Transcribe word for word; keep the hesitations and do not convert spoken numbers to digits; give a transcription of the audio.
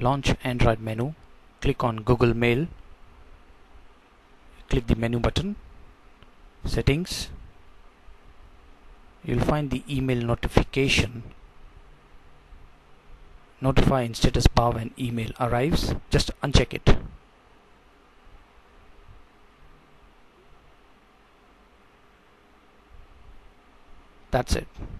Launch Android menu, click on Google Mail, click the menu button, settings, you'll find the email notification. Notify in status bar when email arrives, just uncheck it. That's it.